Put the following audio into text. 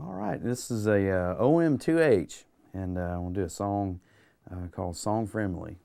All right, this is a OM2H, and I'm going to do a song called Song For Emily.